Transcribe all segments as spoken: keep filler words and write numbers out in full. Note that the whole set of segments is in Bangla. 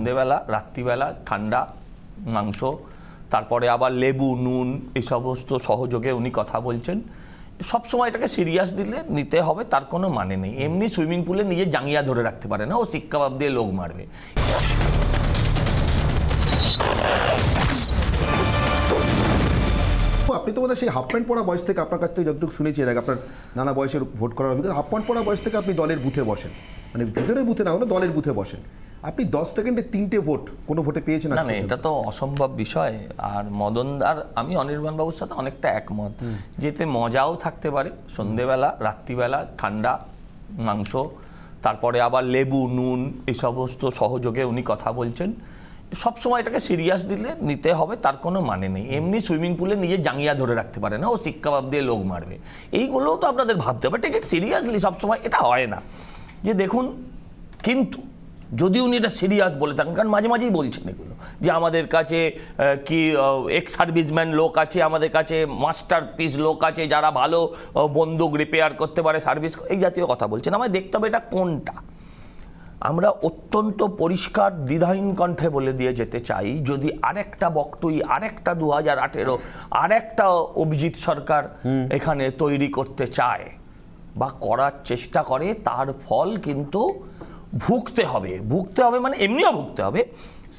সন্ধ্যেবেলা রাত্রিবেলা ঠান্ডা মাংস তারপরে আবার লেবু নুন এই সমস্ত সহযোগে উনি কথা বলছেন। সব সময় এটাকে সিরিয়াস দিলে নিতে হবে, তার কোনো মানে নেই। এমনি সুইমিং পুলে নিজে জাঙ্গিয়া ধরে রাখতে পারে না, ও শিক্ষাভাব দিয়ে লোক মারবে। আপনি তো বোধহয় সেই হাফ প্যান্ট পরা বয়স থেকে আপনার কাছ থেকে যতটুকু শুনেছি এর আগে আপনার নানা বয়সের ভোট করার অভিজ্ঞতা, হাফ প্যান্ট পরা বয়স থেকে আপনি দলের বুথে বসেন, মানে ভিতরের বুথে না হলে দলের বুথে বসেন। আপনি দশ সেকেন্ডে তিনটে ভোট কোনো ভোটে পেয়েছেন না? না, এটা তো অসম্ভব বিষয়। আর মদন আর আমি অনির্বাণবাবুর সাথে অনেকটা একমত, যেতে মজাও থাকতে পারে সন্ধেবেলা রাত্রিবেলা ঠান্ডা মাংস তারপরে আবার লেবু নুন এই সমস্ত সহযোগে উনি কথা বলছেন। সব সময় এটাকে সিরিয়াস দিলে নিতে হবে, তার কোনো মানে নেই। এমনি সুইমিং পুলে নিজে জাঙ্গিয়া ধরে রাখতে পারে না, ও শিক্ষাভাব দিয়ে লোক মারবে। এইগুলোও তো আপনাদের ভাবতে হবে, টেক ইট সিরিয়াসলি। সবসময় এটা হয় না যে দেখুন, কিন্তু যদি উনি এটা সিরিয়াস বলে থাকেন, কারণ মাঝে মাঝেই বলছেন এগুলো যে আমাদের কাছে কি এক্স সার্ভিসম্যান লোক আছে, আমাদের কাছে মাস্টার পিস লোক আছে যারা ভালো বন্দুক রিপেয়ার করতে পারে, সার্ভিস, এই জাতীয় কথা বলছেন। আমায় দেখতে হবে এটা কোনটা। আমরা অত্যন্ত পরিষ্কার দ্বিধাহীন কণ্ঠে বলে দিয়ে যেতে চাই, যদি আরেকটা বক্তই আরেকটা দু হাজার আঠেরো আরেকটা অভিজিৎ সরকার এখানে তৈরি করতে চায় বা করার চেষ্টা করে, তার ফল কিন্তু ভুগতে হবে। ভুগতে হবে মানে এমনিও ভুগতে হবে।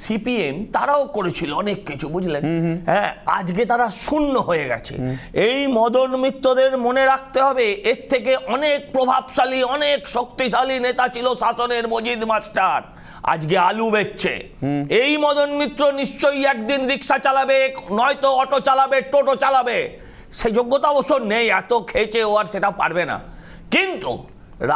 সিপিএম তারাও করেছিল অনেক কিছু, বুঝলেন, হ্যাঁ, আজকে তারা শূন্য হয়ে গেছে। এই মদন মিত্রদের মনে রাখতে হবে, এর থেকে অনেক প্রভাবশালী অনেক শক্তিশালী নেতা ছিল শাসনের, মজিদ মাস্টার আজকে আলু বেচছে। এই মদন মিত্র নিশ্চয়ই একদিন রিক্সা চালাবে, নয়তো অটো চালাবে, টোটো চালাবে। সে যোগ্যতা অবশ্য নেই, এত খেচে ও আর সেটা পারবে না। কিন্তু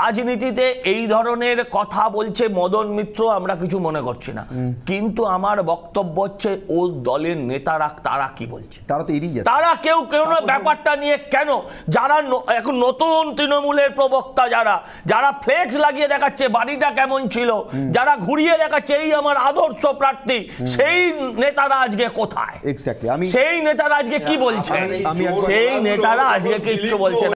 রাজনীতিতে এই ধরনের কথা বলছে মদন মিত্র, আমরা কিছু মনে করছি না। কিন্তু আমার বক্তব্য হচ্ছে ও দলের নেতারা তারা কি বলছে, তারা তো এড়িয়ে যাচ্ছে। তারা কেউ কেউ ব্যাপারটা নিয়ে কেন, যারা এখন নতুন তৃণমূলের প্রবক্তা, যারা যারা ফ্লেক্স লাগিয়ে দেখাচ্ছে বাড়িটা কেমন ছিল, যারা ঘুরিয়ে দেখাচ্ছে এই আমার আদর্শ প্রার্থী, সেই নেতারা আজকে কোথায়, সেই নেতারা আজকে কি বলছে, সেই নেতারা আজকে কিচ্ছু বলছে না।